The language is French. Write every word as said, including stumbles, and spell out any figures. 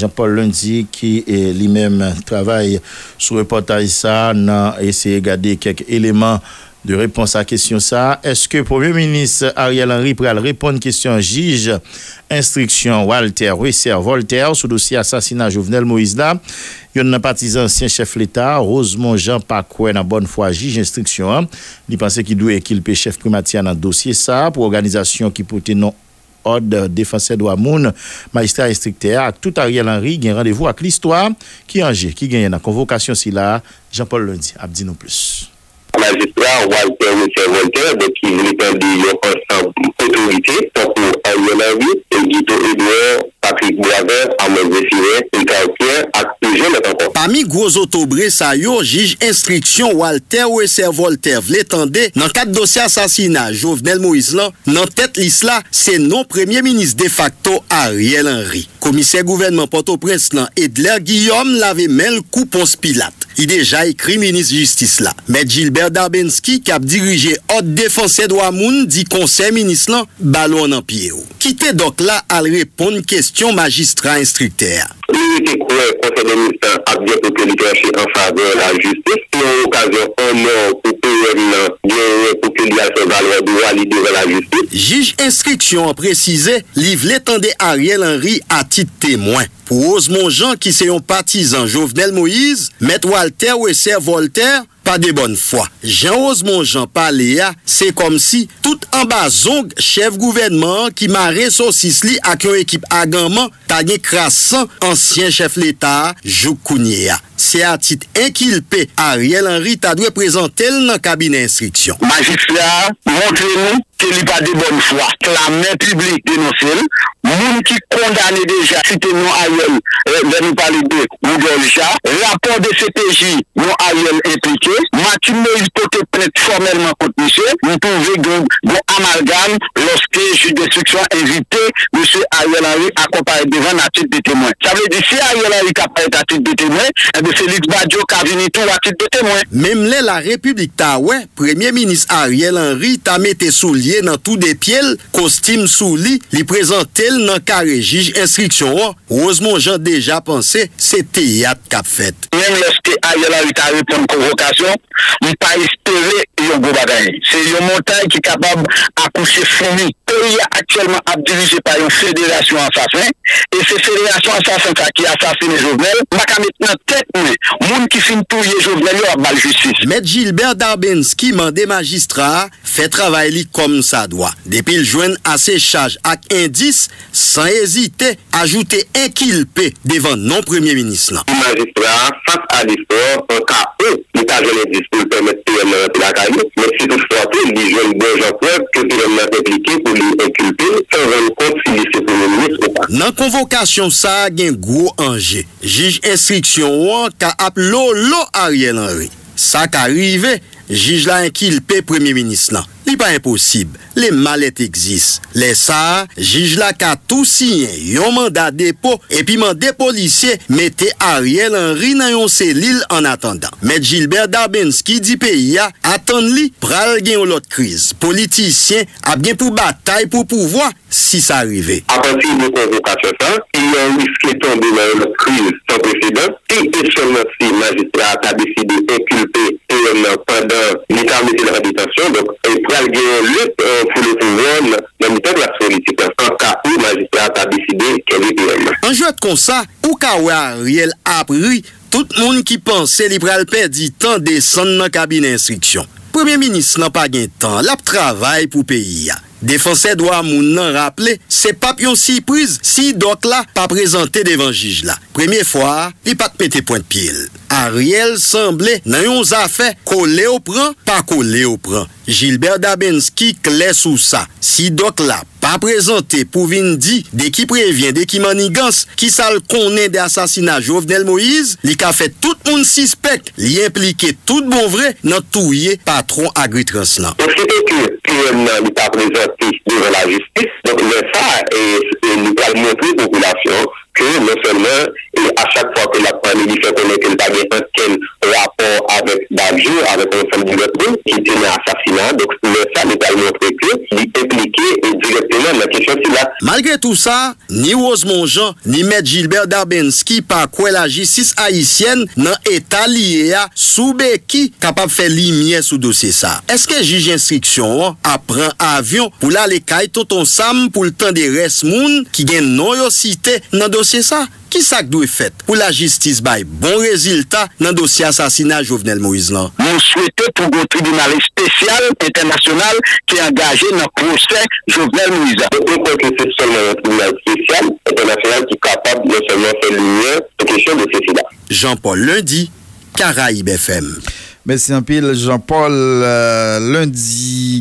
Jean-Paul Lundi qui lui-même travaille sur le reportage ça, n'a essayé de garder quelques éléments de réponse à la question ça. Est-ce que le Premier ministre Ariel Henry pourra répondre à la question juge instruction Walter Wesser Voltaire sur le dossier assassinat Jovenel Moïse là? Il y a un partisan ancien chef de l'État, Rosemond Jean Pacquet, dans bonne foi juge instruction. Il pensait qu'il doit équiper chef primatier dans le dossier ça pour organisation qui portait non Od défenseur de Wamoun, magistrat instructeur, tout Ariel Henry, il y a un rendez-vous avec l'histoire qui Angers, qui gagne la convocation si là, Jean-Paul Lundi, a dit nous plus. Magistrat Walter Wesser Voltaire, donc il est un des constants autorités, donc Ariel Henry, et Guito Edouard, Patrick Boisvert, Armand Zéphiré, et Cartier, et toujours le temps. Parmi gros autobrés, ça y est, juge instruction Walter Wesser Voltaire, l'étendait, dans quatre dossiers assassinat, Jovenel Moïse, là, dans tête l'Isla, c'est non premier ministre de facto Ariel Henry. Commissaire gouvernement Port-au-Prince, Edler Guillaume, l'avait même coup ponce pilate. Il déjà écrit ministre justice là. Mais Gilbert Darbinski, qui a dirigé haute défenseur de Wamoun, dit conseil ministre là, ballon en pied. Quittez donc là à répondre question magistrat instructeur. Il était quoi le conseil des ministres a bien pour leadership en faveur de la justice. Une occasion honneur pour que pour qu'il y a son valeur de valider la justice. Juge instruction a précisé, livre l'étendait Ariel Henry à titre témoin. Pour Rosemond Jean qui c'est un partisan Jovenel Moïse, Maître Walter Wesser Voltaire, pas de bonne foi. Jean Rosemond Jean Paléa, c'est comme si tout en bas zong chef gouvernement qui marrait saucisse li avec une équipe agamman, tagné crassant ancien chef l'État, Joukounia. C'est à titre inculpé Ariel Henry t'a dû présenter dans le cabinet d'instruction. Magistrat, montrez-nous qu'il n'y a pas de bonne foi. La main publique dénonce-le. Moun qui condamne déjà, citez nous Ariel, de nous parler de Moudolja. Rapport de C P J, nous Ariel impliqué. Mathieu Moïse porte plainte formellement contre monsieur. Nous pouvons donc amalgame lorsque juge d'instruction invité monsieur Ariel Henry à comparer devant à titre de témoin. Ça veut dire si Ariel Henry capable à titre de témoin, Félix Badjo Kavini tout à titre de témoin. Même là, la République Taoué, Premier ministre Ariel Henry, t'a mette soulier dans tout des pieds, costume souli, li présenté dans carré juge instruction. Rosemond Jean déjà pensé, c'est théâtre qu'a fait. Même lorsque Ariel Henry t'a répondu convocation, il pas espéré un gros bagaille. C'est une montagne qui est capable d'accoucher fini. Pays actuellement dirigé par une fédération assassin, et cette fédération assassin qui assassine Jovenel, m'a maintenant tête moun qui fin touye Jovenel yo a bal justice. Maître Gilbert Darbinski mandé magistrat fait travail li comme ça doit. Depuis le joint à ses charges ak indice sans hésiter ajouter inculpé devant non premier ministre là. Magistrat face à l'histoire en cas où il t'a joué l'indice pour permettre de la carrière, mais si tout soit il joue des gens preuve que il m'a impliqué pour lui inculper sans rendre compte si c'est premier ministre ou pas. Dans convocation ça gen gros enjeu. Juge instruction qu'a appelé l'eau Ariel Henry. Ça qu'arrive, juge là inculpé premier ministre là. C'est pas impossible. Les mallettes existent. Les ça, juge là qu'a tout signé, un mandat dépôt et puis mandé policier mettez Ariel Henry dans une cellule en attendant. Mais Gilbert Darbinski dit pays a attendli pral gen l'autre crise. Politicien a bien pour bataille pour pouvoir si ça arrivait. À partir de convocation ça, il y a un risque de tomber dans une crise sans précédent et seulement si le magistrat a décidé d'inculper pendant l'état de la détention, donc il pral gen lutte pour le pouvoir dans le temps de la politique en cas où le magistrat a décidé qu'elle est réellement. En jeu comme ça, ou Kawa Ariel a pris tout le monde qui pensait qu'il pral perdu temps descendre dans le cabinet d'instruction. Premier ministre n'a pas gain temps, l'a travail pour pays. Défenseur doit moun nan rappeler, c'est pas une surprise si donc là pas présenté devant juge là. Première fois, il pas pété point de pile. Ariel semblait dans une affaire collé au prend, pas collé au prend. Gilbert Darbinski clé sous ça. Si donc là pas présenté pour vin di, dès qui prévient, dès qui manigance, qui ça le connaît des assassinats Jovenel Moïse, li ka fait tout moun suspect, li impliqué tout bon vrai dans touyer patron Agritrans là. Il pas présenté devant la justice. Donc, le ça, et nous allons montrer aux populations que non seulement, à chaque fois que la pandémie fait connaître qu'elle n'a pas de rapport avec Badjou, avec l'ensemble du gouvernement, qui était dans l'assassinat. Donc, ça, nous allons montrer qu'il est impliqué directement dans la question de là. Malgré tout ça, ni Rosemond Jean, ni Maître Gilbert Darbinski, par quoi la justice haïtienne n'a état lié à Soubeki, capable de faire lumière sur le dossier ça. Est-ce que juge d'instruction apprend avion pour l'aller caille Tonton Sam pour le temps des restes moun qui gagne non cité dans le dossier ça? Qui ça doit fait pour la justice bail bon résultat dans le dossier assassinat Jovenel Moïse là? Nous souhaitons pour le tribunal spécial international qui est engagé dans le procès Jovenel Moïse. Nous pensons que c'est seulement un tribunal spécial international qui est capable de seulement faire lumière sur la question de ceci-là. Jean-Paul Lundi, Caraïbe F M. Merci un pile Jean-Paul euh, Lundi.